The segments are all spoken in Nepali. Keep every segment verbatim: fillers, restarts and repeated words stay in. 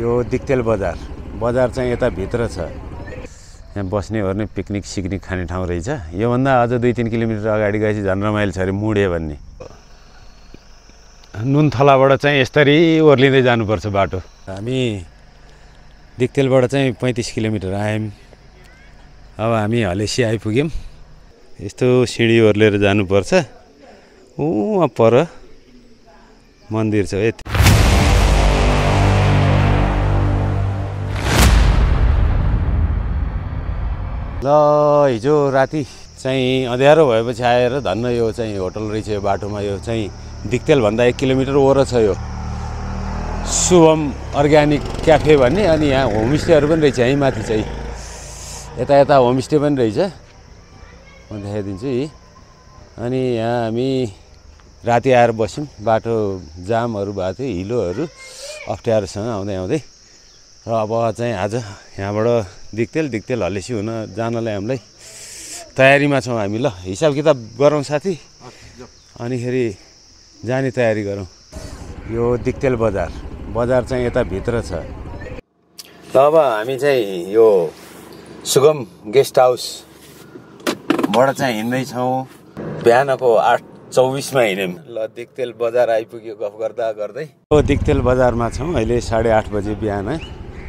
यो दिक्तेल बजार बजार चाहिँ यता भित्र छ। यहाँ बस्ने ओर्ने पिकनिक सिकनिक खाने ठाउँ रहेछ। योभन्दा अझ दुई तीन किलोमिटर अगाडि गएपछि झन् रमाइलो छ अरे मुडे भन्ने। नुनथलाबाट चाहिँ यसरी ओर्लिँदै जानुपर्छ बाटो। हामी दिक्तेलबाट चाहिँ पैँतिस किलोमिटर आयौँ। अब हामी हलेसी आइपुग्यौँ। यस्तो सिँढी ओर्लेर जानुपर्छ। ऊ पर मन्दिर छ। यति ल हिजो राति चाहिँ अँध्यारो भएपछि आएर धन्न यो चाहिँ होटल रहेछ। यो बाटोमा यो चाहिँ दिक्तेलभन्दा एक किलोमिटर ओर छ यो शुभम अर्ग्यानिक क्याफे भन्ने। अनि यहाँ होमस्टेहरू पनि रहेछ। यहीँ माथि चाहिँ यता यता होमस्टे पनि रहेछ, म देखाइदिन्छु यी। अनि यहाँ हामी राति आएर बस्यौँ। बाटो जामहरू भएको थियो, हिलोहरू अप्ठ्यारोसँग आउँदै आउँदै। र अब चाहिँ आज यहाँबाट दिक्तेल दिक्तेल हलेसी हुन जानलाई हामीलाई तयारीमा छौँ हामी। ल हिसाब किताब गरौँ साथी, अनि फेरि जाने तयारी गरौँ। यो दिक्तेल बजार बजार चाहिँ यता भित्र छ। ल अब हामी चाहिँ यो सुगम गेस्ट हाउसबाट चाहिँ हिँड्दैछौँ। बिहानको आठ चौबिसमा हिँड्यौँ। ल दिक्तेल बजार आइपुग्यो। गफ गर्दा गर्दै यो दिक्तेल बजारमा छौँ अहिले। साढे आठ बजे बिहान।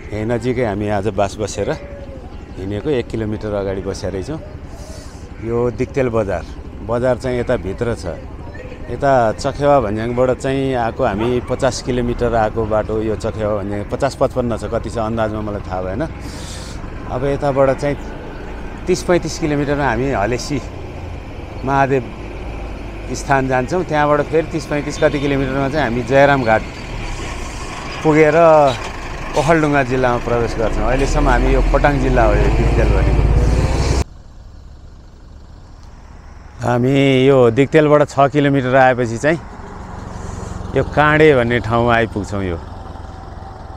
यही नजिकै हामी आज बास बसेर हिँडेको, एक किलोमिटर अगाडि बसेर रहेछौँ। यो दिक्तेल बजार बजार चाहिँ यता भित्र छ। यता चखेवा भन्ज्याङबाट चाहिँ आएको हामी। पचास किलोमिटर आएको बाटो यो चखेवा भन्ज्याङ। पचास पचपन्न छ कति छ अन्दाजमा मलाई थाहा भएन। अब यताबाट चाहिँ तिस पैँतिस किलोमिटरमा हामी हलेसी महादेव स्थान जान्छौँ। त्यहाँबाट फेरि तिस पैँतिस कति किलोमिटरमा चाहिँ हामी जयराम घाट पुगेर ओखलढुङ्गा जिल्लामा प्रवेश गर्छौँ। अहिलेसम्म हामी यो खोटाङ जिल्ला हो यो दिक्तेल भनेको। हामी यो दिक्तेलबाट छ किलोमिटर आएपछि चाहिँ यो काँडे भन्ने ठाउँ आइपुग्छौँ। यो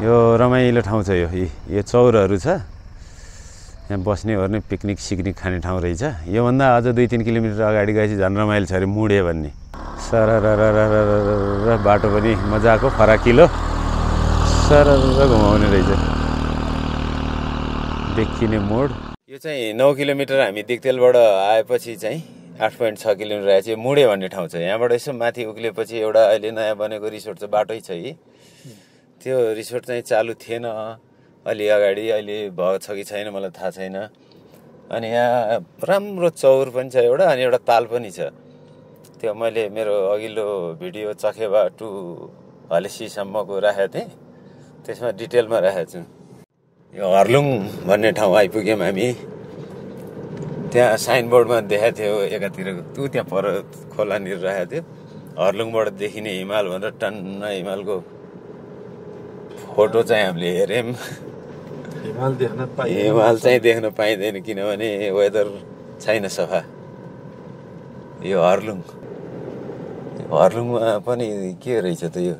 यो रमाइलो ठाउँ छ। यो यो चौरहरू छ। यहाँ बस्ने ओर्ने पिकनिक सिकनिक खाने ठाउँ रहेछ। योभन्दा अझ दुई तिन किलोमिटर अगाडि गएपछि झन् रमाइलो छ अरे मुडे भन्ने। सर बाटो पनि मजाको फराकिलो, सरर घुमाउने रहेछ। देखिने मोड यो चाहिँ नौ किलोमिटर। हामी दिक्तेलबाट आएपछि चाहिँ आठ पोइन्ट छ किलोमिटर आएपछि मुडे भन्ने ठाउँ छ। यहाँबाट यसो माथि उक्लिएपछि एउटा अहिले नयाँ बनेको रिसोर्ट छ। बाटै छ यी। त्यो रिसोर्ट चाहिँ चालु थिएन अलि अगाडि। अहिले भएको छ कि छैन मलाई थाहा छैन। अनि यहाँ राम्रो चौर पनि छ एउटा, अनि एउटा ताल पनि छ। त्यो मैले मेरो अघिल्लो भिडियो चखेवा टु हलेसीसम्मको राखेको थिएँ, त्यसमा डिटेलमा राखेको छु। यो हर्लुङ भन्ने ठाउँ आइपुग्यौँ हामी। त्यहाँ साइनबोर्डमा देखाएको थियो एकातिरको तु, त्यहाँ पर खोलानिर राखेको थियो। हर्लुङबाट देखिने हिमाल भनेर टन्न हिमालको फोटो चाहिँ हामीले हेऱ्यौँ। हिमाल देख्न हिमाल चाहिँ देख्न पाइँदैन किनभने वेदर छैन सफा। यो हर्लुङ हर्लुङमा पनि के रहेछ त, यो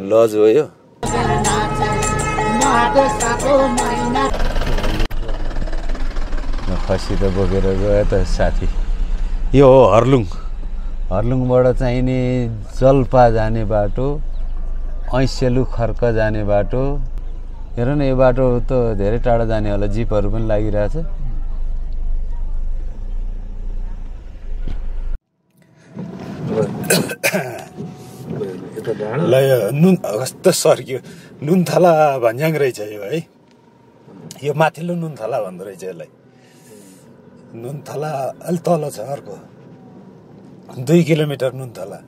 लज हो यो। खसी त बोकेर गयो त साथी। यो हो हर्लुङ। हर्लुङबाट चाहिने जल्पा जाने बाटो, ऐसेलु खर्क जाने बाटो। हेर न यो बाटो त धेरै टाढा जाने होला, जिपहरू पनि लागिरहेछ। ल यो नुन कस्तो सर्क्यो, नुनथला भन्ज्याङ रहेछ यो है। यो माथिल्लो नुनथला भन्दो रहेछ यसलाई। नुनथला अलि तल छ अर्को, दुई किलोमिटर नुनथला।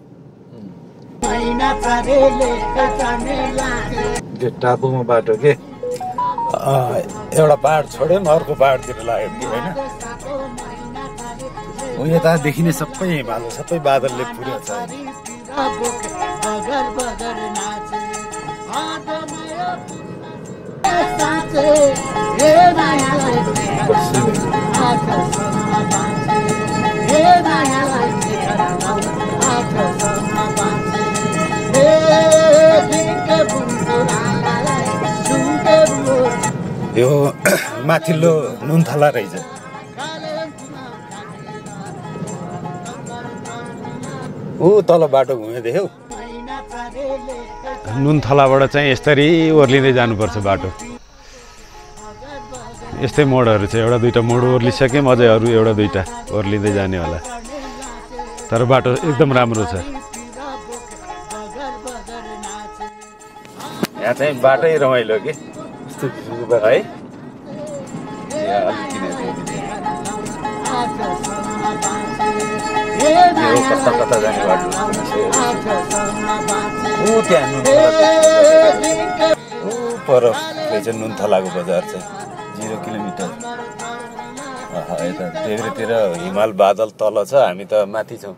टापुमा बाटो के एउटा पहाड छोड्यौँ, अर्को पहाडतिर लाग्यो कि होइन। यता देखिने सबै हिमाल सबै बादलले पुर्याएको छ। यो माथिल्लो नुनथला रहेछ। ऊ तल बाटो घुम्यो देख्यौ। नुनथलाबाट चाहिँ यसरी ओर्लिँदै जानुपर्छ बाटो। यस्तै मोडहरू छ, एउटा दुईटा मोड ओर्लिसक्यौँ, अझै अरू एउटा दुईटा ओर्लिँदै जाने होला, तर बाटो एकदम राम्रो छ। यहाँ चाहिँ बाटै रमाइलो कि है। कता कता जाने बाटो पर नुनथलाको बजार छ, जीरो किलोमिटर यता देब्रेतिर हिमाल बादल तल छ, हामी त माथि छौँ।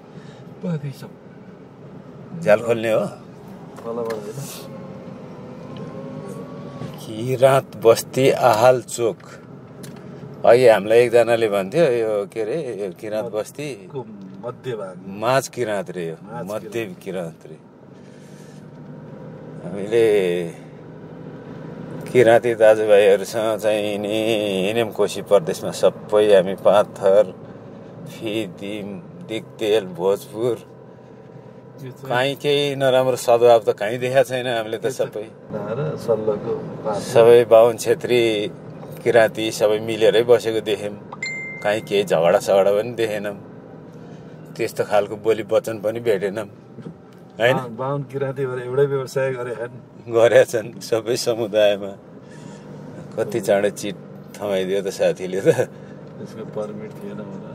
झ्याल खोल्ने हो किराँत बस्ती आहाल चोक। अघि हामीलाई एकजनाले भन्थ्यो यो के अरे किराँत बस्ती माझ किराँत रे, मध्य किराँत रे। हामीले किराँती दाजुभाइहरूसँग चाहिँ नि हिनेम कोशी प्रदेशमा सबै हामी पाथर, फिदिम, दिक्तेल, भोजपुर, कहीँ केही नराम्रो सद्भाव त कहीँ देखाएको छैन हामीले त। सबै सबै बाहुन क्षेत्री किराँती सबै मिलेरै बसेको देख्यौँ, कहीँ केही झगडा सगडा पनि देखेनौँ, त्यस्तो खालको बोली वचन पनि भेटेनौँ। होइन, बाहुन किराँती भएर एउटै व्यवसाय गरेका छन् सबै समुदायमा। कति चाँडै चिट थमाइदियो त साथीले, त त्यसको परमिट थिएन होला।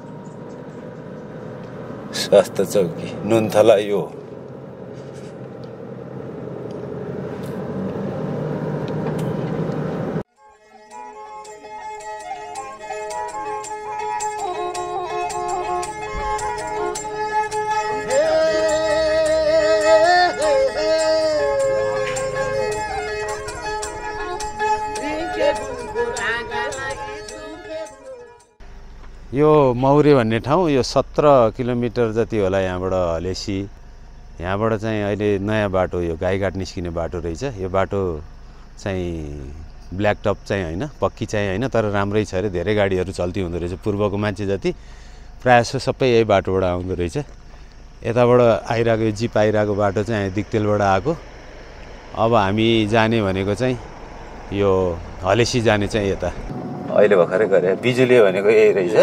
स्वास्थ्य चौकी नुनथला यो यो मौरे भन्ने ठाउँ, यो सत्र किलोमिटर जति होला यहाँबाट हलेसी। यहाँबाट चाहिँ अहिले नयाँ बाटो यो गाईघाट निस्किने बाटो रहेछ। यो बाटो चाहिँ ब्ल्याक टप चाहिँ होइन, पक्की चाहिँ होइन, तर राम्रै छ अरे। धेरै गाडीहरू चल्ती हुँदो रहेछ, पूर्वको मान्छे जति प्रायः सबै यही बाटोबाट आउँदो रहेछ। यताबाट आइरहेको यो जिप आइरहेको बाटो चाहिँ दिक्तेलबाट आएको। अब हामी जाने भनेको चाहिँ यो हलेसी जाने चाहिँ यता अहिले भर्खरै गरे बिजुली भनेको यही रहेछ।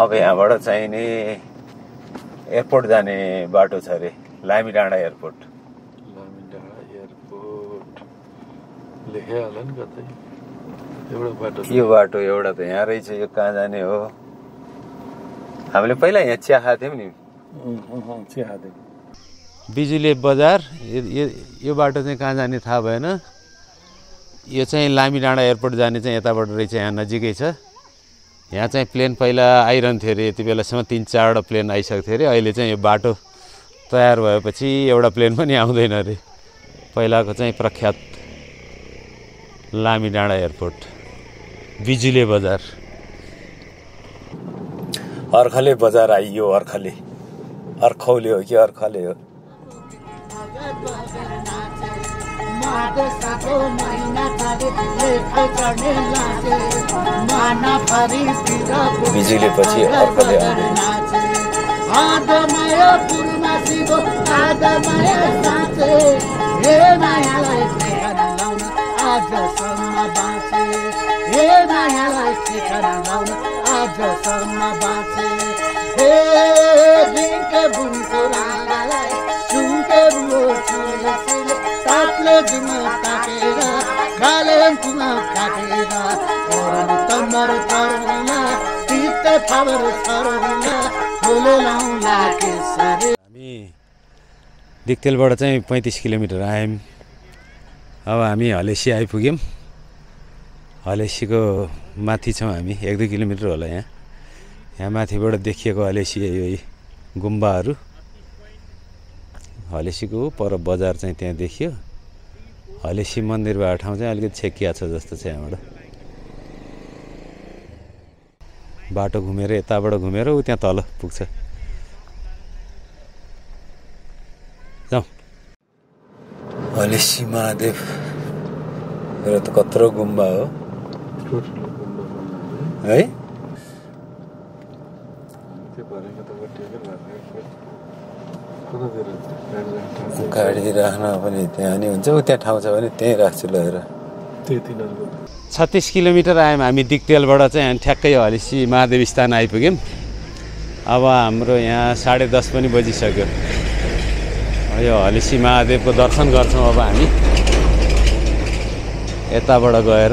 अब यहाँबाट चाहिँ नि एयरपोर्ट जाने बाटो छ अरे, लामी डाँडा एयरपोर्ट। लामी डाँडा एयरपोर्ट लेखे होला नि कतै एउटा बाटो। यो बाटो एउटा त यहाँ रहेछ, यो कहाँ जाने हो? हामीले पहिला यहाँ चिया खाथ्यौँ नि, चिया खाथ्यौँ। बिजुली बजार यो बाटो चाहिँ कहाँ जाने थाहा भएन। यो चाहिँ लामी डाँडा एयरपोर्ट जाने चाहिँ यताबाट रहेछ, यहाँ नजिकै छ। यहाँ चाहिँ प्लेन पहिला आइरहन्थ्यो अरे, यति बेलासम्म तिन चारवटा प्लेन आइसक्थ्यो अरे। अहिले चाहिँ यो बाटो तयार भएपछि एउटा प्लेन पनि आउँदैन अरे। पहिलाको चाहिँ प्रख्यात लामी डाँडा एयरपोर्ट, बिजुले बजार, अर्खले बजार आइयो। अर्खले अर्खौले हो कि अर्खले हो? बिजुली पछि अर्कोले हामी दिक्तेलबाट चाहिँ पैँतिस किलोमिटर आयौँ। अब हामी हलेसी आइपुग्यौँ। हलेसीको माथि छौँ हामी, एक दुई किलोमिटर होला। यहाँ यहाँ माथिबाट देखिएको हलेसी यो गुम्बाहरू, हलेसीको पर बजार चाहिँ त्यहाँ देखियो। हलेसी मन्दिर भएको ठाउँ चाहिँ अलिकति छेकिया छ जस्तो छ। यहाँबाट बाटो घुमेर यताबाट घुमेर ऊ त्यहाँ तल पुग्छ। जाउँ हलेसी महादेव र त कत्रो गुम्बा हो है। गाडी राख्न पनि त्यहाँ नि हुन्छ, त्यहाँ ठाउँ छ भने त्यही राख्छु लगेर। छत्तिस किलोमिटर आयौँ हामी दिक्तेलबाट चाहिँ, ठ्याक्कै हलेसी महादेवस्थान आइपुग्यौँ। अब हाम्रो यहाँ साढे दस पनि बजिसक्यो। यो हलेसी महादेवको दर्शन गर्छौँ अब हामी यताबाट गएर।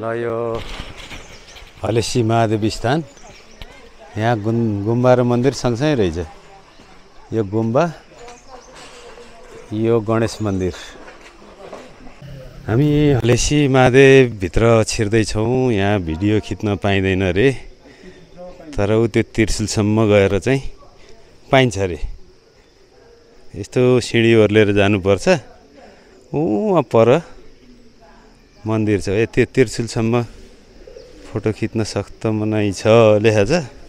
ल यो हलेसी महादेवस्थान, यहाँ गुम गुम्बा र मन्दिर सँगसँगै रहेछ। यो गुम्बा, यो गणेश मन्दिर। हामी हलेसी महादेव भित्र छिर्दैछौँ। यहाँ भिडियो खिच्न पाइँदैन अरे, तर ऊ त्यो त्रिशुलसम्म गएर चाहिँ पाइन्छ अरे। यस्तो सिँढी ओर्लेर जानुपर्छ। ऊ पर मन्दिर छ, ए त्यो त्रिशुलसम्म फोटो खिच्न सक्त मनाइ छ लेखा छ।